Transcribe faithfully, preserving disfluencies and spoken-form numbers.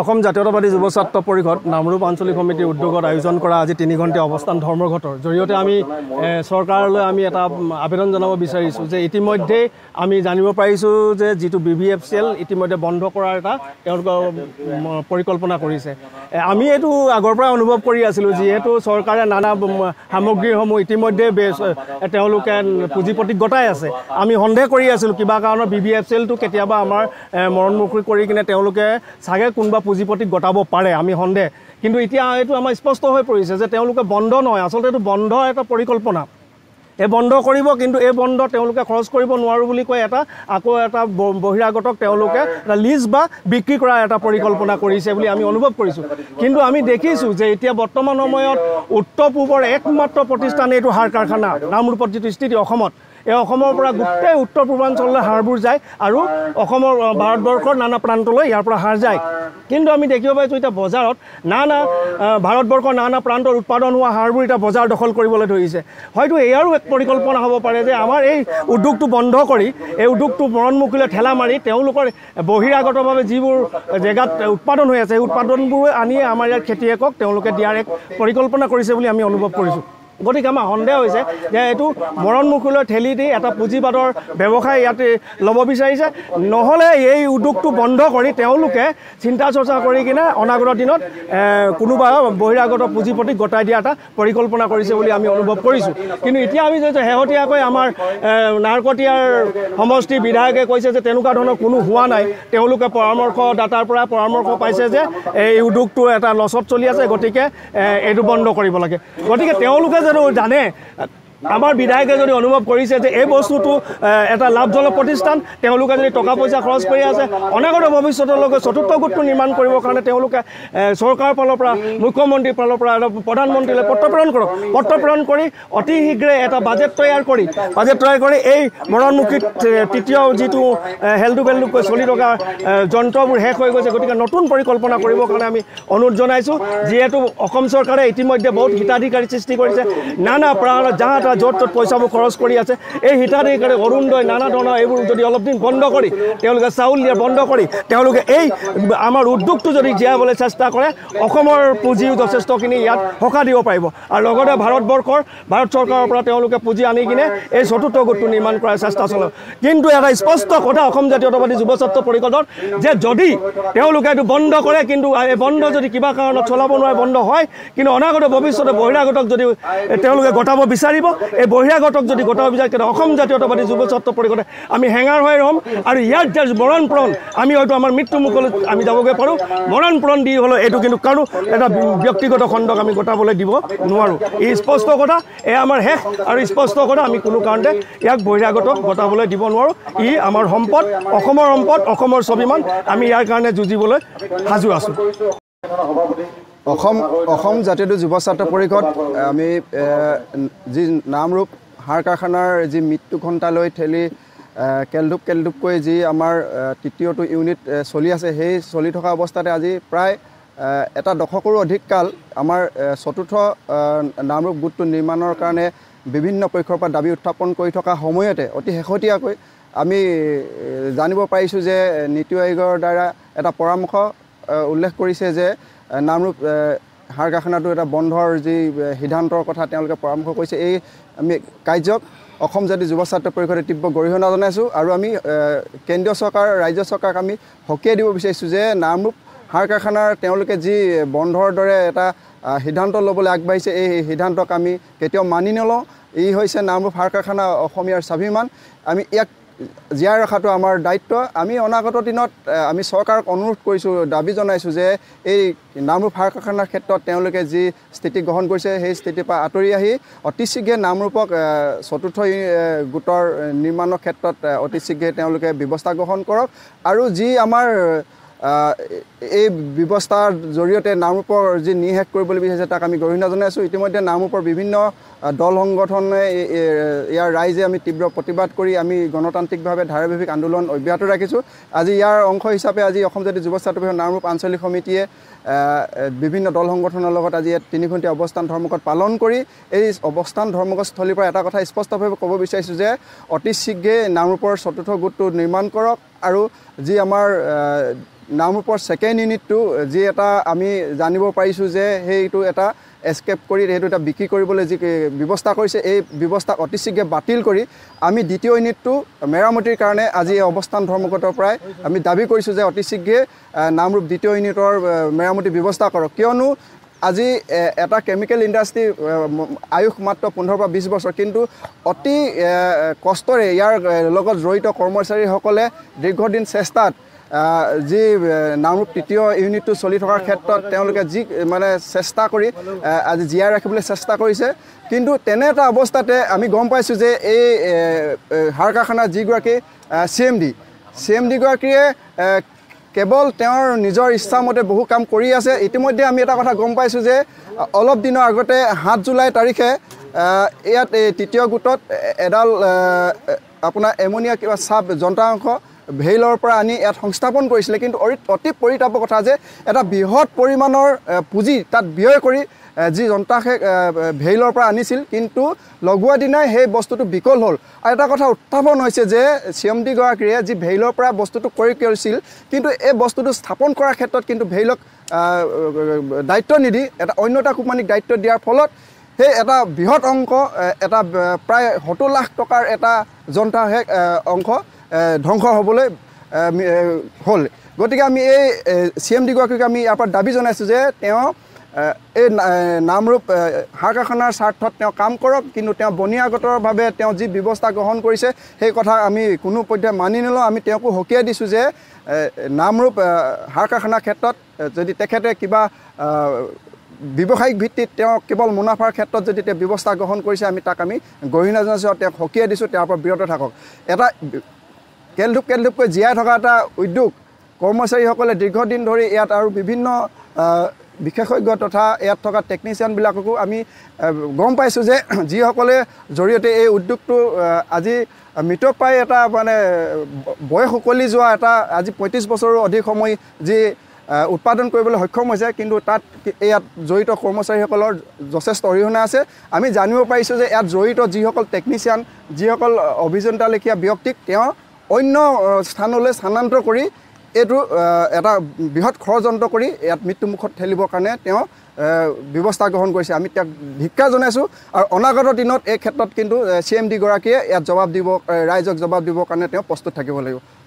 অসম জাতীয়তাবাদী যুৱ ছাত্ৰ পৰিষদ নামৰূপ আঞ্চলিক সমিতিৰ উদ্যোগত আয়োজন কৰা আজি তিনি ঘণ্টীয়া অৱস্থান ধৰ্মঘটৰ জৰিয়তে আমি চৰকাৰলৈ আমি এটা আবেদন জনাব বিচাৰিছোঁ যে ইতিমধ্যে আমি জানিব পাৰিছোঁ যে যিটো B B F C L ইতিমধ্যে বন্ধ কৰাৰ এটা তেওঁলোকৰ পৰিকল্পনা কৰিছে। আমি এইটো আগৰ পৰা অনুভৱ কৰি আছিলোঁ, যিহেতু চৰকাৰে নানা সামগ্ৰীসমূহ ইতিমধ্যে তেওঁলোকে পুঁজিপতি গটাই আছে। আমি সন্দেহ কৰি আছিলোঁ কিবা কাৰণত বি বি এফ চি এলটো কেতিয়াবা আমাৰ মৰণমুখী কৰি কিনে তেওঁলোকে চাগে কোনোবা পুঁজিপতি গটাব পাৰে, আমি সন্দেহ। কিন্তু এতিয়া এইটো আমাৰ স্পষ্ট হৈ পৰিছে যে তেওঁলোকে বন্ধ নহয়, আচলতে এইটো বন্ধ এটা পৰিকল্পনা। এই বন্ধ কৰিব, কিন্তু এই বন্ধ তেওঁলোকে খৰচ কৰিব নোৱাৰোঁ বুলি কৈ এটা আকৌ এটা বহিৰাগতক তেওঁলোকে এটা লিজ বা বিক্ৰী কৰাৰ এটা পৰিকল্পনা কৰিছে বুলি আমি অনুভৱ কৰিছোঁ। কিন্তু আমি দেখিছোঁ যে এতিয়া বৰ্তমান সময়ত উত্তৰ পূবৰ একমাত্ৰ প্ৰতিষ্ঠান এইটো সাৰ কাৰখানা নামৰূপত যিটো স্থিতি, অসমত এই অসমৰ পৰা গোটেই উত্তৰ পূৰ্বাঞ্চললৈ সাৰবোৰ যায় আৰু অসমৰ ভাৰতবৰ্ষৰ নানা প্ৰান্তলৈ ইয়াৰ পৰা সাৰ যায়। কিন্তু আমি দেখিব পাইছোঁ এতিয়া বজাৰত নানা ভাৰতবৰ্ষৰ নানা প্ৰান্তৰ উৎপাদন হোৱা সাৰবোৰ এতিয়া বজাৰ দখল কৰিবলৈ ধৰিছে। হয়তো এয়াৰো এক পৰিকল্পনা হ'ব পাৰে যে আমাৰ এই উদ্যোগটো বন্ধ কৰি এই উদ্যোগটো মৰণমুখীলৈ ঠেলা মাৰি তেওঁলোকৰ বহিৰাগতভাৱে যিবোৰ জেগাত উৎপাদন হৈ আছে সেই উৎপাদনবোৰ আনিয়ে আমাৰ ইয়াৰ খেতিয়কক তেওঁলোকে দিয়াৰ এক পৰিকল্পনা কৰিছে বুলি আমি অনুভৱ কৰিছোঁ। গতিকে আমাৰ সন্দেহ হৈছে যে এইটো মৰণমুখীলৈ ঠেলি দি এটা পুঁজিবাদৰ ব্যৱসায় ইয়াতে ল'ব বিচাৰিছে, নহ'লে এই উদ্যোগটো বন্ধ কৰি তেওঁলোকে চিন্তা চৰ্চা কৰি কিনে অনাগত দিনত কোনোবা বহিৰাগত পুঁজিপতি গতাই দিয়া এটা পৰিকল্পনা কৰিছে বুলি আমি অনুভৱ কৰিছোঁ। কিন্তু এতিয়া আমি যে শেহতীয়াকৈ আমাৰ নাৰকটীয়াৰ সমষ্টিৰ বিধায়কে কৈছে যে তেনেকুৱা ধৰণৰ কোনো হোৱা নাই, তেওঁলোকে পৰামৰ্শদাতাৰ পৰা পৰামৰ্শ পাইছে যে এই উদ্যোগটো এটা লছত চলি আছে, গতিকে এইটো বন্ধ কৰিব লাগে। গতিকে তেওঁলোকে যদি জানে, আমাৰ বিধায়কে যদি অনুভৱ কৰিছে যে এই বস্তুটো এটা লাভজনক প্ৰতিষ্ঠান, তেওঁলোকে যদি টকা পইচা খৰচ কৰি আছে অনাগত ভৱিষ্যতলৈকে চতুৰ্থ গোটটো নিৰ্মাণ কৰিবৰ কাৰণে তেওঁলোকে চৰকাৰৰ ফালৰ পৰা মুখ্যমন্ত্ৰীৰ ফালৰ পৰা প্ৰধানমন্ত্ৰীলৈ পত্ৰ প্ৰেৰণ কৰক, পত্ৰ প্ৰেৰণ কৰি অতি শীঘ্ৰে এটা বাজেট তৈয়াৰ কৰি বাজেট তৈয়াৰ কৰি এই মৰণমুখী তৃতীয় যিটো হেলডু বেলডুকৈ চলি থকা যন্ত্ৰবোৰ শেষ হৈ গৈছে, গতিকে নতুন পৰিকল্পনা কৰিবৰ কাৰণে আমি অনুৰোধ জনাইছোঁ। যিহেতু অসম চৰকাৰে ইতিমধ্যে বহুত হিতাধিকাৰী সৃষ্টি কৰিছে, নানা প্ৰাণত যাহা তাহা য'ত ত'ত পইচাবোৰ খৰচ কৰি আছে। এই হিতাধিকাৰী অৰুণোদয় নানা ধৰণৰ এইবোৰ যদি অলপ দিন বন্ধ কৰি তেওঁলোকে চাউল দিয়া বন্ধ কৰি তেওঁলোকে এই আমাৰ উদ্যোগটো যদি জীয়াবলৈ চেষ্টা কৰে, অসমৰ পুঁজিও যথেষ্টখিনি ইয়াত সকাহ দিব পাৰিব আৰু লগতে ভাৰতবৰ্ষৰ ভাৰত চৰকাৰৰ পৰা তেওঁলোকে পুঁজি আনি কিনে এই চতুৰ্থ গোটটো নিৰ্মাণ কৰাৰ চেষ্টা চলাব। কিন্তু এটা স্পষ্ট কথা অসম জাতীয়তাবাদী যুৱ ছাত্ৰ পৰিষদৰ যে যদি তেওঁলোকে এইটো বন্ধ কৰে, কিন্তু এই বন্ধ যদি কিবা কাৰণত চলাব নোৱাৰে বন্ধ হয়, কিন্তু অনাগত ভৱিষ্যতে বহিৰাগতক যদি তেওঁলোকে গটাব বিচাৰিব, এই বহিৰাগতক যদি গটাব বিচাৰে কিন্তু অসম জাতীয়তাবাদী যুৱ ছাত্ৰ পৰিষদে আমি হেঙাৰ হৈ ৰ'ম আৰু ইয়াত যে মৰণপ্ৰণ আমি হয়তো আমাৰ মৃত্যুমুখলৈ আমি যাবগৈ পাৰোঁ। মৰণপ্ৰণ দি হ'লেও এইটো কিন্তু কাৰো এটা ব্যক্তিগত খণ্ডক আমি গটাবলৈ দিব নোৱাৰোঁ, ই স্পষ্ট কথা। এয়া আমাৰ শেষ আৰু স্পষ্ট কথা, আমি কোনো কাৰণতে ইয়াক বহিৰাগতক গটাবলৈ দিব নোৱাৰোঁ। ই আমাৰ সম্পদ, অসমৰ সম্পদ, অসমৰ স্বাভিমান, আমি ইয়াৰ কাৰণে যুঁজিবলৈ সাজু আছোঁ। অসম অসম জাতীয় যুৱ ছাত্ৰ পৰিষদ আমি যি নামৰূপ সাৰ কাৰখানাৰ যি মৃত্যু ঘণ্টালৈ ঠেলি কেলডুপ কেলডুপকৈ যি আমাৰ তৃতীয়টো ইউনিট চলি আছে, সেই চলি থকা অৱস্থাতে আজি প্ৰায় এটা দশকৰো অধিক কাল আমাৰ চতুৰ্থ নামৰূপ গোটটো নিৰ্মাণৰ কাৰণে বিভিন্ন পক্ষৰ পৰা দাবী উত্থাপন কৰি থকা সময়তে অতি শেহতীয়াকৈ আমি জানিব পাৰিছোঁ যে নীতি আয়োগৰ দ্বাৰা এটা পৰামৰ্শ উল্লেখ কৰিছে যে নামৰূপ সাৰ কাৰখানাটো এটা বন্ধৰ যি সিদ্ধান্তৰ কথা তেওঁলোকে পৰামৰ্শ কৰিছে। এই আমি কাৰ্যক অসম জাতীয় যুৱ ছাত্ৰ পৰিষদে তীব্ৰ গৰিহণা জনাইছোঁ আৰু আমি কেন্দ্ৰীয় চৰকাৰ ৰাজ্য চৰকাৰক আমি সকীয়াই দিব বিচাৰিছোঁ যে নামৰূপ সাৰ কাৰখানাৰ তেওঁলোকে যি বন্ধৰ দৰে এটা সিদ্ধান্ত ল'বলৈ আগবাঢ়িছে, এই সিদ্ধান্তক আমি কেতিয়াও মানি নলওঁ। ই হৈছে নামৰূপ সাৰ কাৰখানা অসমীয়াৰ স্বাভিমান, আমি ইয়াক জীয়াই ৰখাটো আমাৰ দায়িত্ব। আমি অনাগত দিনত আমি চৰকাৰক অনুৰোধ কৰিছোঁ, দাবী জনাইছোঁ যে এই নামৰূপ সাৰ কাৰখানাৰ ক্ষেত্ৰত তেওঁলোকে যি স্থিতি গ্ৰহণ কৰিছে সেই স্থিতিৰ পৰা আঁতৰি আহি অতি শীঘ্ৰে নামৰূপক চতুৰ্থ গোটৰ নিৰ্মাণৰ ক্ষেত্ৰত অতি শীঘ্ৰে তেওঁলোকে ব্যৱস্থা গ্ৰহণ কৰক আৰু যি আমাৰ এই ব্যৱস্থাৰ জৰিয়তে নামৰূপৰ যি নিঃশেষ কৰিবলৈ বিচাৰিছে তাক আমি গৰিহণা জনাইছোঁ। ইতিমধ্যে নামৰূপৰ বিভিন্ন দল সংগঠনে ইয়াৰ ৰাইজে আমি তীব্ৰ প্ৰতিবাদ কৰি আমি গণতান্ত্ৰিকভাৱে ধাৰাবাহিক আন্দোলন অব্যাহত ৰাখিছোঁ। আজি ইয়াৰ অংশ হিচাপে আজি অসম জাতীয় যুৱ ছাত্ৰ পৰিষদ নামৰূপ আঞ্চলিক সমিতিয়ে বিভিন্ন দল সংগঠনৰ লগত আজি ইয়াত তিনি ঘণ্টীয়া অৱস্থান ধৰ্মঘট পালন কৰি এই অৱস্থান ধৰ্মঘটস্থলীৰ পৰা এটা কথা স্পষ্টভাৱে ক'ব বিচাৰিছোঁ যে অতি শীঘ্ৰেই নামৰূপৰ চতুৰ্থ গোটটো নিৰ্মাণ কৰক আৰু যি আমাৰ নামৰূপৰ সেকেন্ড ইউনিটটো যি এটা আমি জানিব পাৰিছো যে হেইটো এটা এস্কেপ কৰি হেইটো এটা বিক্ৰী কৰিবলৈ যি ব্যৱস্থা কৰিছে এই ব্যৱস্থা অতিশীঘ্ৰে বাতিল কৰি আমি দ্বিতীয় ইউনিটটো মেৰামতিৰ কাৰণে আজি অৱস্থান ধৰ্মঘটৰ প্ৰায় আমি দাবী কৰিছো যে অতিশীঘ্ৰে নামৰূপ দ্বিতীয় ইউনিটৰ মেৰামতি ব্যৱস্থা কৰক কিয়নো আজি এটা কেমিক্যাল ইন্ডাস্ট্ৰি আয়ুষ মাত্ৰ পোন্ধৰ বা বিশ বছৰ কিন্তু অতি কষ্টৰে ইয়াৰ লগত জড়িত কৰ্মচাৰীসকলে দীৰ্ঘদিন চেষ্টাত যে নামৰূপ তৃতীয় ইউনিটটো চলি থকাৰ ক্ষেত্ৰত তেওঁলোকে যি মানে চেষ্টা কৰি আজি জিয়াই ৰাখিবলৈ চেষ্টা কৰিছে কিন্তু তেনে এটা অৱস্থাতে আমি গম পাইছো যে এই হাৰকাৰখানা যিগৰাকী চিএমডি চিএমডি গৰাকীয়ে কেবল তেওঁৰ নিজৰ ইচ্ছামতে বহু কাম কৰি আছে ইতিমধ্যে আমি এটা কথা গম পাইছো যে অলপ দিনৰ আগতে সাত জুলাই তাৰিখে ইয়াত তৃতীয় গুটত এডাল আপোনাৰ এমোনিয়া কিবা সাব যন্ত্ৰাংশ ভেইলৰ পৰা আনি ইয়াত সংস্থাপন কৰিছিল কিন্তু অতি পৰিতাপৰ কথা যে এটা বৃহৎ পৰিমাণৰ পুঁজি তাত ব্যয় কৰি যি যন্ত্ৰাংশ ভেইলৰ পৰা আনিছিল কিন্তু লগোৱা দিনাই সেই বস্তুটো বিকল হ'ল আৰু এটা কথা উত্থাপন হৈছে যে চিএমডি গৰাকীয়ে যি ভেইলৰ পৰা বস্তুটো কৰি কৰিছিল কিন্তু এই বস্তুটো স্থাপন কৰাৰ ক্ষেত্ৰত কিন্তু ভেইলক দায়িত্ব নিদি এটা অন্য এটা কোম্পানীক দায়িত্ব দিয়াৰ ফলত সেই এটা বৃহৎ অংক এটা প্ৰায় সত্তৰ লাখ টকাৰ এটা যন্ত্ৰাংশ অংশ ধ্বংস হ'বলৈ হ'ল গতিকে আমি এই চিএমডি গৰাকীক আমি ইয়াৰ পৰা দাবী জনাইছোঁ যে তেওঁ এই নামৰূপ হাৰকাৰখানাৰ স্বাৰ্থত তেওঁ কাম কৰক কিন্তু তেওঁ বনিয়াগতভাৱে তেওঁ যি ব্যৱস্থা গ্ৰহণ কৰিছে সেই কথা আমি কোনো পৰ্যায়ে মানি নলওঁ আমি তেওঁকো সকীয়াই দিছোঁ যে নামৰূপ হাৰকাৰখানাৰ ক্ষেত্ৰত যদি তেখেতে কিবা ব্যৱসায়িক ভিত্তিত তেওঁ কেৱল মুনাফাৰ ক্ষেত্ৰত যদি তেওঁ ব্যৱস্থা গ্ৰহণ কৰিছে আমি তাক আমি গৰিহণা জনাইছোঁ আৰু তেওঁক সকীয়াই দিছোঁ তেওঁৰ পৰা বিৰত থাকক এটা কেলধূপ কেলধূপকৈ জীয়াই থকা এটা উদ্যোগ কৰ্মচাৰীসকলে দীৰ্ঘদিন ধৰি ইয়াত আৰু বিভিন্ন বিশেষজ্ঞ তথা ইয়াত থকা টেকনিচিয়ানবিলাককো আমি গম পাইছোঁ যে যিসকলে জৰিয়তে এই উদ্যোগটো আজি মৃতপ্ৰায় এটা মানে বয়স উকলি যোৱা এটা আজি পঁয়ত্ৰিছ বছৰৰো অধিক সময় যি উৎপাদন কৰিবলৈ সক্ষম হৈছে কিন্তু তাত ইয়াত জড়িত কৰ্মচাৰীসকলৰ যথেষ্ট অৰিহণা আছে আমি জানিব পাৰিছোঁ যে ইয়াত জড়িত যিসকল টেকনিচিয়ান যিসকল অভিযন্তা লেখীয়া ব্যক্তিক তেওঁ অন্য স্থানলৈ স্থানান্তৰ কৰি এইটো এটা বৃহৎ ষড়যন্ত্ৰ কৰি ইয়াত মৃত্যুমুখত ঠেলিবৰ কাৰণে তেওঁ ব্যৱস্থা গ্ৰহণ কৰিছে আমি তেওঁক ধিক্কাৰ জনাইছোঁ আৰু অনাগত দিনত এই ক্ষেত্ৰত কিন্তু চিএমডি গৰাকীয়ে ইয়াত জবাব দিব ৰাইজক জবাব দিবৰ কাৰণে তেওঁ প্ৰস্তুত থাকিব লাগিব।